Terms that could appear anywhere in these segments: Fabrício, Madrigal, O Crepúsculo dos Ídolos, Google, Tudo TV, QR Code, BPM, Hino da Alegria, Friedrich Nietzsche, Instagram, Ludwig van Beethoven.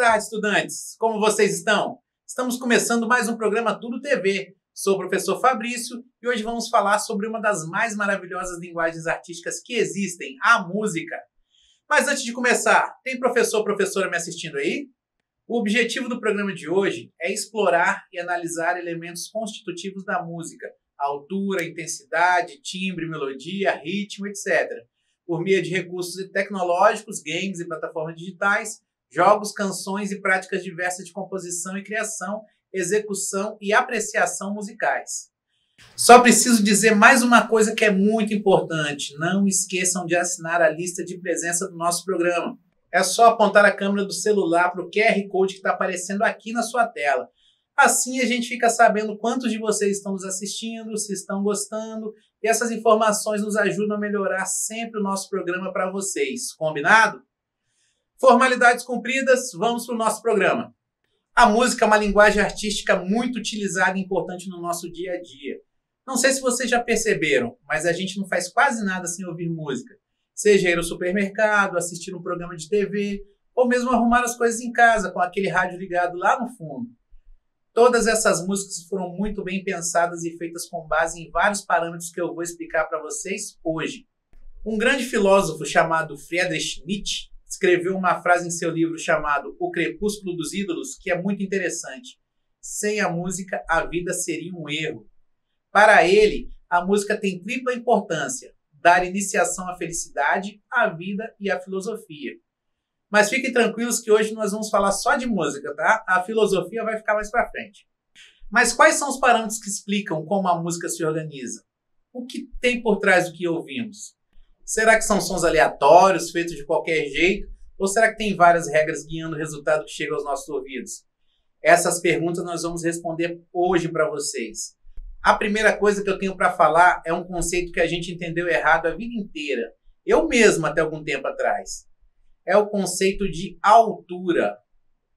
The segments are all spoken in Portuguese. tarde, estudantes! Como vocês estão? Estamos começando mais um programa Tudo TV. Sou o professor Fabrício e hoje vamos falar sobre uma das mais maravilhosas linguagens artísticas que existem, a música. Mas antes de começar, tem professor ou professora me assistindo aí? O objetivo do programa de hoje é explorar e analisar elementos constitutivos da música, altura, intensidade, timbre, melodia, ritmo, etc., por meio de recursos tecnológicos, games e plataformas digitais, jogos, canções e práticas diversas de composição e criação, execução e apreciação musicais. Só preciso dizer mais uma coisa que é muito importante. Não esqueçam de assinar a lista de presença do nosso programa. É só apontar a câmera do celular para o QR Code que está aparecendo aqui na sua tela. Assim a gente fica sabendo quantos de vocês estão nos assistindo, se estão gostando, e essas informações nos ajudam a melhorar sempre o nosso programa para vocês. Combinado? Formalidades cumpridas, vamos para o nosso programa. A música é uma linguagem artística muito utilizada e importante no nosso dia a dia. Não sei se vocês já perceberam, mas a gente não faz quase nada sem ouvir música. Seja ir ao supermercado, assistir um programa de TV, ou mesmo arrumar as coisas em casa com aquele rádio ligado lá no fundo. Todas essas músicas foram muito bem pensadas e feitas com base em vários parâmetros que eu vou explicar para vocês hoje. Um grande filósofo chamado Friedrich Nietzsche escreveu uma frase em seu livro chamado O Crepúsculo dos Ídolos, que é muito interessante. Sem a música, a vida seria um erro. Para ele, a música tem tripla importância: dar iniciação à felicidade, à vida e à filosofia. Mas fiquem tranquilos que hoje nós vamos falar só de música, tá? A filosofia vai ficar mais pra frente. Mas quais são os parâmetros que explicam como a música se organiza? O que tem por trás do que ouvimos? Será que são sons aleatórios, feitos de qualquer jeito? Ou será que tem várias regras guiando o resultado que chega aos nossos ouvidos? Essas perguntas nós vamos responder hoje para vocês. A primeira coisa que eu tenho para falar é um conceito que a gente entendeu errado a vida inteira. Eu mesmo, até algum tempo atrás. É o conceito de altura.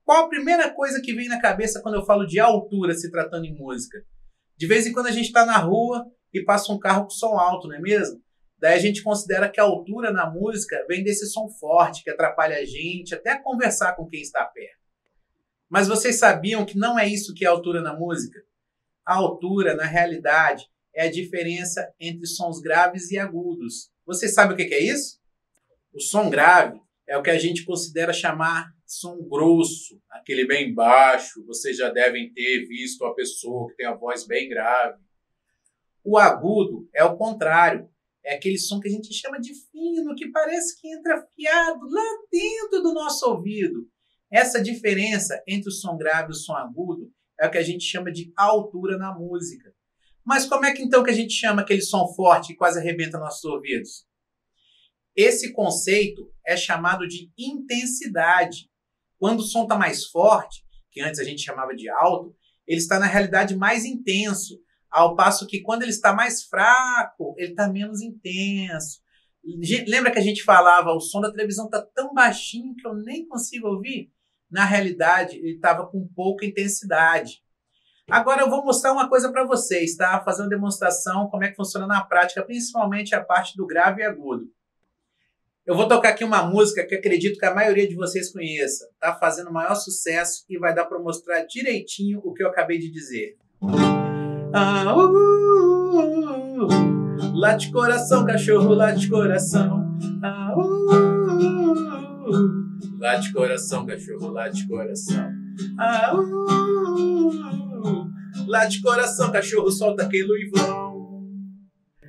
Qual a primeira coisa que vem na cabeça quando eu falo de altura se tratando em música? De vez em quando a gente está na rua e passa um carro com som alto, não é mesmo? Daí a gente considera que a altura na música vem desse som forte que atrapalha a gente, até conversar com quem está perto. Mas vocês sabiam que não é isso que é altura na música? A altura, na realidade, é a diferença entre sons graves e agudos. Vocês sabem o que é isso? O som grave é o que a gente considera chamar som grosso, aquele bem baixo. Vocês já devem ter visto a pessoa que tem a voz bem grave. O agudo é o contrário. É aquele som que a gente chama de fino, que parece que entra afiado lá dentro do nosso ouvido. Essa diferença entre o som grave e o som agudo é o que a gente chama de altura na música. Mas como é que então que a gente chama aquele som forte que quase arrebenta nossos ouvidos? Esse conceito é chamado de intensidade. Quando o som está mais forte, que antes a gente chamava de alto, ele está na realidade mais intenso, ao passo que quando ele está mais fraco, ele está menos intenso. Lembra que a gente falava, o som da televisão está tão baixinho que eu nem consigo ouvir? Na realidade, ele estava com pouca intensidade. Agora eu vou mostrar uma coisa para vocês, tá? Fazer uma demonstração, como é que funciona na prática, principalmente a parte do grave e agudo. Eu vou tocar aqui uma música que acredito que a maioria de vocês conheça. Está fazendo o maior sucesso e vai dar para mostrar direitinho o que eu acabei de dizer. Late coração, cachorro, late coração. Late coração, cachorro, late coração. Late coração, cachorro, solta aquele Luivão.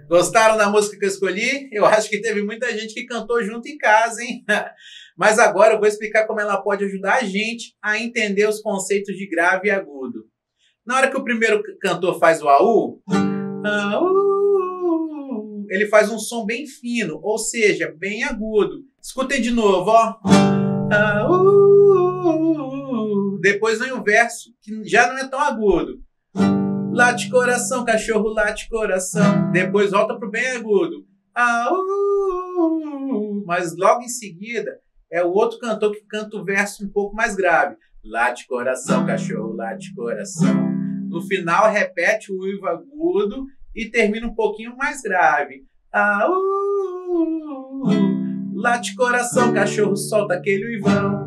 Gostaram da música que eu escolhi? Eu acho que teve muita gente que cantou junto em casa, hein? Mas agora eu vou explicar como ela pode ajudar a gente a entender os conceitos de grave e agudo. Na hora que o primeiro cantor faz o aú, ele faz um som bem fino, ou seja, bem agudo. Escutem de novo, ó. Depois vem o verso, que já não é tão agudo. Late coração, cachorro, late coração. Depois volta pro bem agudo. Mas logo em seguida é o outro cantor que canta o verso um pouco mais grave. Late coração, cachorro, late coração. No final repete o uivo agudo e termina um pouquinho mais grave. Late coração, cachorro, solta aquele uivão.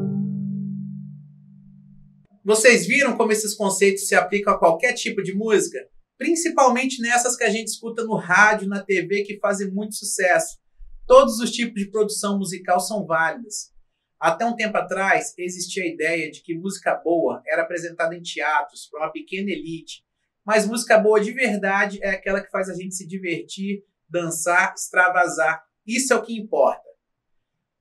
Vocês viram como esses conceitos se aplicam a qualquer tipo de música? Principalmente nessas que a gente escuta no rádio, na TV, que fazem muito sucesso. Todos os tipos de produção musical são válidas. Até um tempo atrás, existia a ideia de que música boa era apresentada em teatros, para uma pequena elite. Mas música boa de verdade é aquela que faz a gente se divertir, dançar, extravasar. Isso é o que importa.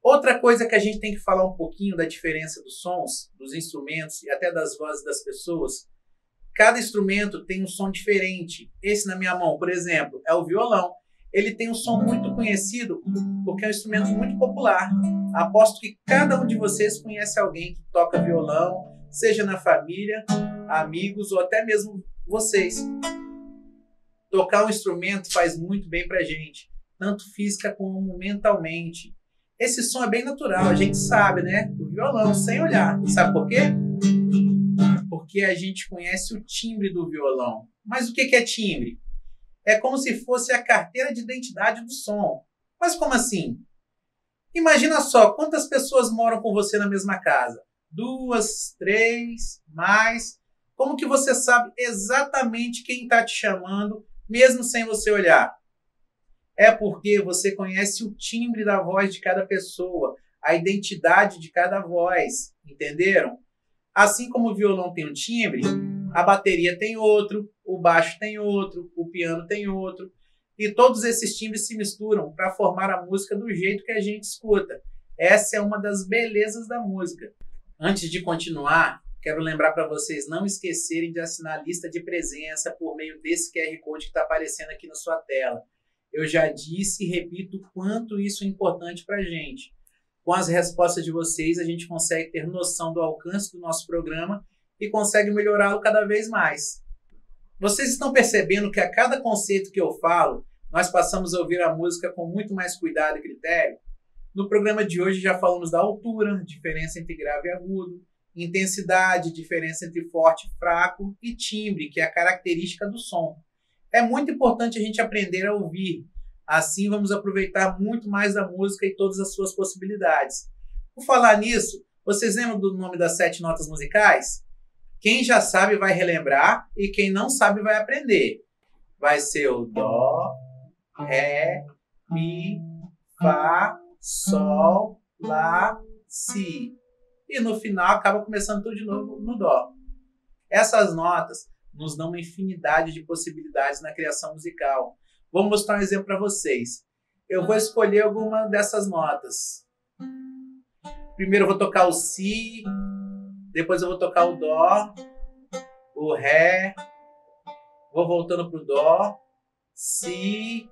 Outra coisa que a gente tem que falar um pouquinho da diferença dos sons, dos instrumentos e até das vozes das pessoas. Cada instrumento tem um som diferente. Esse na minha mão, por exemplo, é o violão. Ele tem um som muito conhecido porque é um instrumento muito popular. Aposto que cada um de vocês conhece alguém que toca violão, seja na família, amigos ou até mesmo vocês. Tocar um instrumento faz muito bem pra gente, tanto física como mentalmente. Esse som é bem natural, a gente sabe, né? O violão, sem olhar. Sabe por quê? Porque a gente conhece o timbre do violão. Mas o que é timbre? É como se fosse a carteira de identidade do som. Mas como assim? Imagina só, quantas pessoas moram com você na mesma casa? 2, 3, mais. Como que você sabe exatamente quem está te chamando, mesmo sem você olhar? É porque você conhece o timbre da voz de cada pessoa, a identidade de cada voz, entenderam? Assim como o violão tem um timbre, a bateria tem outro, o baixo tem outro, o piano tem outro. E todos esses timbres se misturam para formar a música do jeito que a gente escuta. Essa é uma das belezas da música. Antes de continuar, quero lembrar para vocês não esquecerem de assinar a lista de presença por meio desse QR Code que está aparecendo aqui na sua tela. Eu já disse e repito o quanto isso é importante para a gente. Com as respostas de vocês, a gente consegue ter noção do alcance do nosso programa e consegue melhorá-lo cada vez mais. Vocês estão percebendo que a cada conceito que eu falo, nós passamos a ouvir a música com muito mais cuidado e critério? No programa de hoje já falamos da altura, diferença entre grave e agudo, intensidade, diferença entre forte e fraco, e timbre, que é a característica do som. É muito importante a gente aprender a ouvir. Assim vamos aproveitar muito mais da música e todas as suas possibilidades. Por falar nisso, vocês lembram do nome das 7 notas musicais? Quem já sabe vai relembrar e quem não sabe vai aprender. Vai ser o Dó, Ré, Mi, Fá, Sol, Lá, Si. E no final acaba começando tudo de novo no Dó. Essas notas nos dão uma infinidade de possibilidades na criação musical. Vou mostrar um exemplo para vocês. Eu vou escolher alguma dessas notas. Primeiro eu vou tocar o Si. Depois eu vou tocar o Dó, o Ré, vou voltando para o Dó, Si,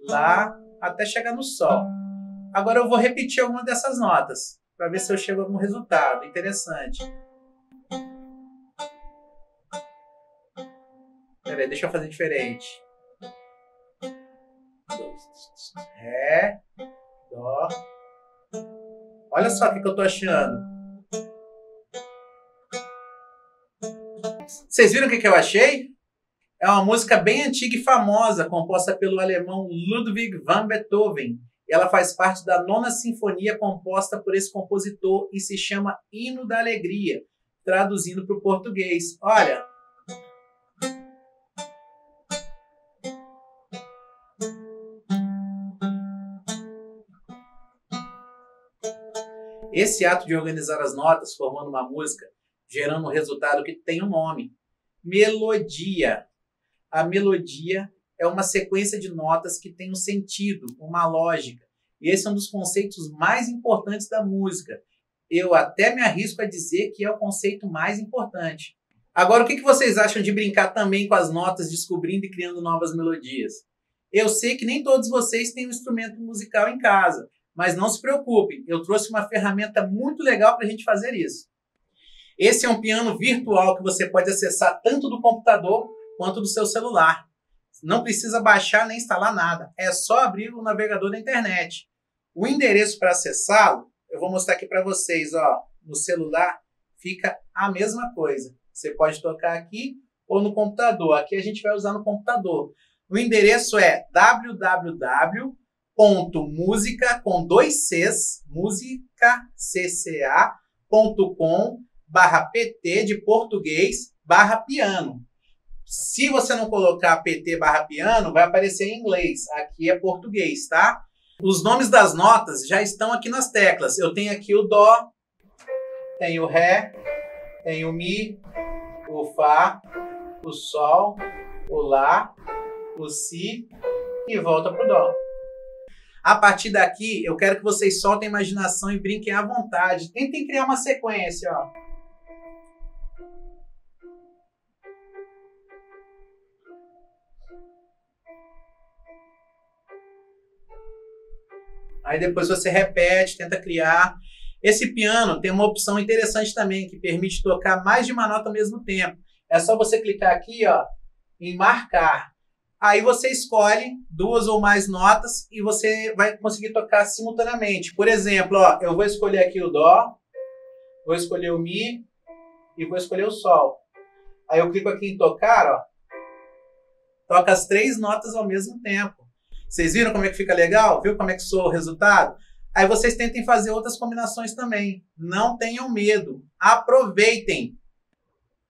Lá, até chegar no Sol. Agora eu vou repetir alguma dessas notas, para ver se eu chego a algum resultado interessante. Peraí, deixa eu fazer diferente. Ré, Dó. Olha só o que eu estou achando. Vocês viram o que eu achei? É uma música bem antiga e famosa, composta pelo alemão Ludwig van Beethoven. Ela faz parte da 9ª sinfonia composta por esse compositor e se chama Hino da Alegria, traduzindo para o português. Olha! Esse ato de organizar as notas, formando uma música, gerando um resultado que tem um nome. Melodia. A melodia é uma sequência de notas que tem um sentido, uma lógica. E esse é um dos conceitos mais importantes da música. Eu até me arrisco a dizer que é o conceito mais importante. Agora, o que vocês acham de brincar também com as notas, descobrindo e criando novas melodias? Eu sei que nem todos vocês têm um instrumento musical em casa, mas não se preocupem, eu trouxe uma ferramenta muito legal para a gente fazer isso. Esse é um piano virtual que você pode acessar tanto do computador quanto do seu celular. Não precisa baixar nem instalar nada. É só abrir o navegador da internet. O endereço para acessá-lo, eu vou mostrar aqui para vocês. Ó, no celular fica a mesma coisa. Você pode tocar aqui ou no computador. Aqui a gente vai usar no computador. O endereço é www.musica.com pt de português /piano. Se você não colocar pt /piano, vai aparecer em inglês. Aqui é português, tá? Os nomes das notas já estão aqui nas teclas. Eu tenho aqui o dó, tenho o ré, tenho o mi, o fá, o sol, o lá, o si e volta pro dó. A partir daqui, eu quero que vocês soltem a imaginação e brinquem à vontade. Tentem criar uma sequência, ó. Aí depois você repete, tenta criar. Esse piano tem uma opção interessante também, que permite tocar mais de uma nota ao mesmo tempo. É só você clicar aqui, ó, em marcar. Aí você escolhe 2 ou mais notas e você vai conseguir tocar simultaneamente. Por exemplo, ó, eu vou escolher aqui o dó, vou escolher o mi e vou escolher o sol. Aí eu clico aqui em tocar, ó, toca as 3 notas ao mesmo tempo. Vocês viram como é que fica legal? Viu como é que soa o resultado? Aí vocês tentem fazer outras combinações também. Não tenham medo, aproveitem!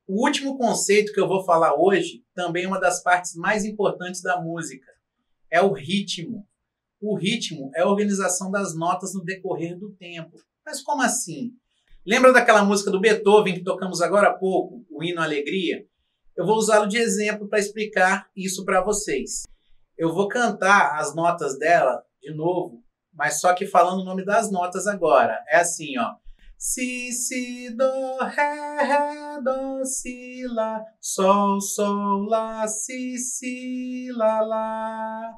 O último conceito que eu vou falar hoje também é uma das partes mais importantes da música. É o ritmo. O ritmo é a organização das notas no decorrer do tempo. Mas como assim? Lembra daquela música do Beethoven que tocamos agora há pouco, o Hino da Alegria? Eu vou usá-lo de exemplo para explicar isso para vocês. Eu vou cantar as notas dela de novo, mas só que falando o nome das notas agora. É assim, ó. Si, si, do, ré, ré, do, si, lá, sol, sol, lá, si, si, lá, lá.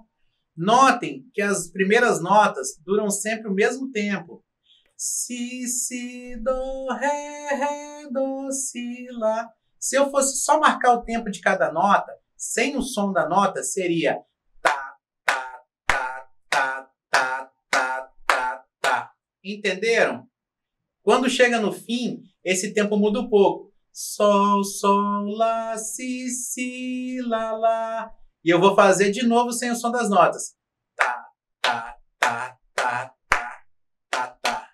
Notem que as primeiras notas duram sempre o mesmo tempo. Si, si, do, ré, ré, do, si, lá. Se eu fosse só marcar o tempo de cada nota, sem o som da nota, seria tá, tá, tá, tá, tá, tá, tá, tá. Entenderam? Quando chega no fim, esse tempo muda um pouco. Sol, sol, lá, si, si, lá, lá. E eu vou fazer de novo sem o som das notas. Tá, tá, tá, tá, tá, tá, tá.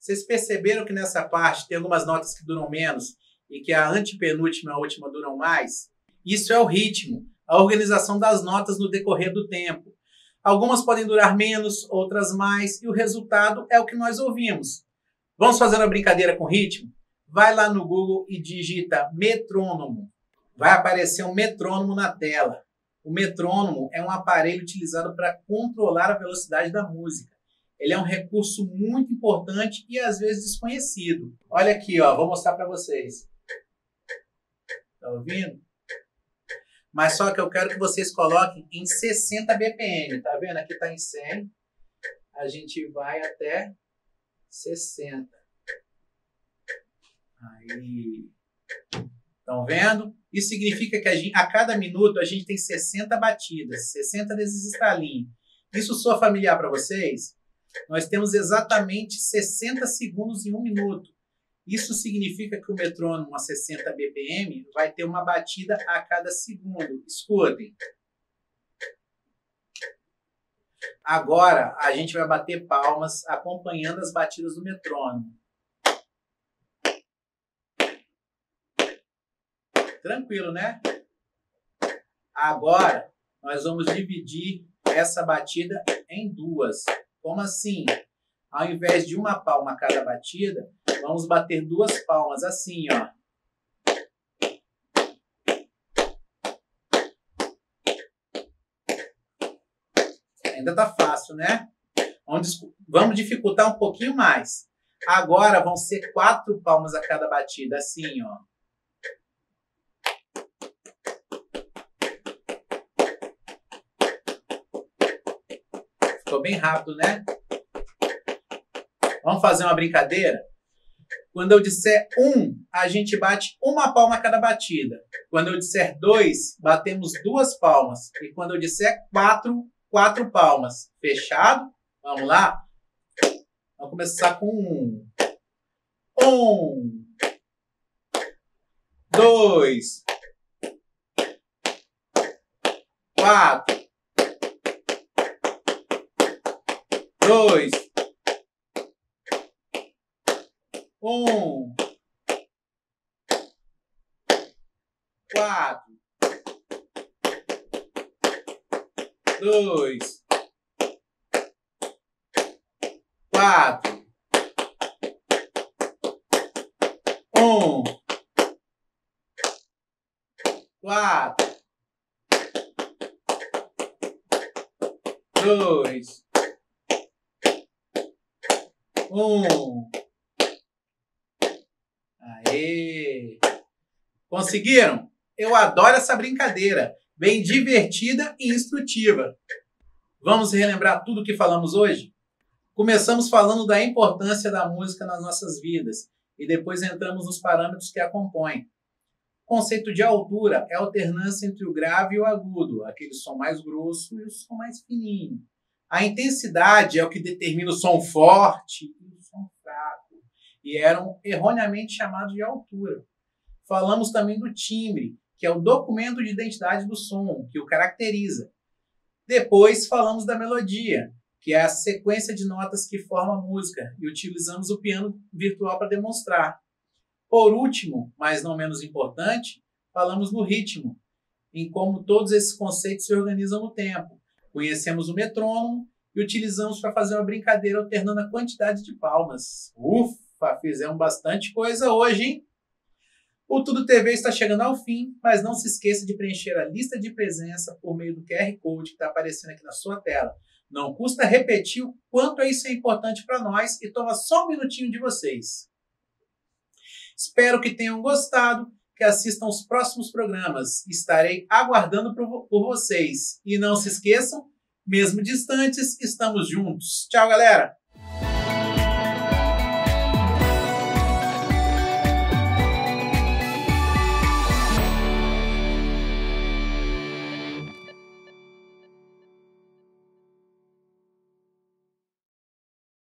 Vocês perceberam que nessa parte tem algumas notas que duram menos e que a antepenúltima e a última duram mais? Isso é o ritmo, a organização das notas no decorrer do tempo. Algumas podem durar menos, outras mais, e o resultado é o que nós ouvimos. Vamos fazer uma brincadeira com ritmo? Vai lá no Google e digita metrônomo. Vai aparecer um metrônomo na tela. O metrônomo é um aparelho utilizado para controlar a velocidade da música. Ele é um recurso muito importante e às vezes desconhecido. Olha aqui, ó, vou mostrar para vocês. Tá ouvindo? Mas só que eu quero que vocês coloquem em 60 BPM. Tá vendo? Aqui tá em 100. A gente vai até 60. Aí. Estão vendo? Isso significa que a cada minuto a gente tem 60 batidas, 60 desses estalinhos. Isso soa familiar para vocês? Nós temos exatamente 60 segundos em 1 minuto. Isso significa que o metrônomo a 60 BPM vai ter uma batida a cada segundo. Escutem. Agora, a gente vai bater palmas acompanhando as batidas do metrônomo. Tranquilo, né? Agora, nós vamos dividir essa batida em 2. Como assim? Ao invés de uma palma a cada batida, vamos bater 2 palmas assim, ó. Ainda tá fácil, né? Vamos dificultar um pouquinho mais. Agora vão ser 4 palmas a cada batida, assim, ó. Ficou bem rápido, né? Vamos fazer uma brincadeira? Quando eu disser 1, a gente bate 1 palma a cada batida. Quando eu disser 2, batemos 2 palmas. E quando eu disser 4, 4 palmas. Fechado? Vamos lá? Vamos começar com 1. 1, 2, 4. 2. 1. 2, 4, 1, 4, 2, 1. Aê! Conseguiram? Eu adoro essa brincadeira, bem divertida e instrutiva. Vamos relembrar tudo o que falamos hoje? Começamos falando da importância da música nas nossas vidas e depois entramos nos parâmetros que a compõem. O conceito de altura é a alternância entre o grave e o agudo, aquele som mais grosso e o som mais fininho. A intensidade é o que determina o som forte e o som fraco, e eram erroneamente chamados de altura. Falamos também do timbre, que é o documento de identidade do som, que o caracteriza. Depois falamos da melodia, que é a sequência de notas que forma a música, e utilizamos o piano virtual para demonstrar. Por último, mas não menos importante, falamos do ritmo, em como todos esses conceitos se organizam no tempo. Conhecemos o metrônomo e utilizamos para fazer uma brincadeira alternando a quantidade de palmas. Ufa, fizemos bastante coisa hoje, hein? O Tudo TV está chegando ao fim, mas não se esqueça de preencher a lista de presença por meio do QR Code que está aparecendo aqui na sua tela. Não custa repetir o quanto isso é importante para nós e toma só um minutinho de vocês. Espero que tenham gostado, que assistam os próximos programas. Estarei aguardando por vocês. E não se esqueçam, mesmo distantes, estamos juntos. Tchau, galera!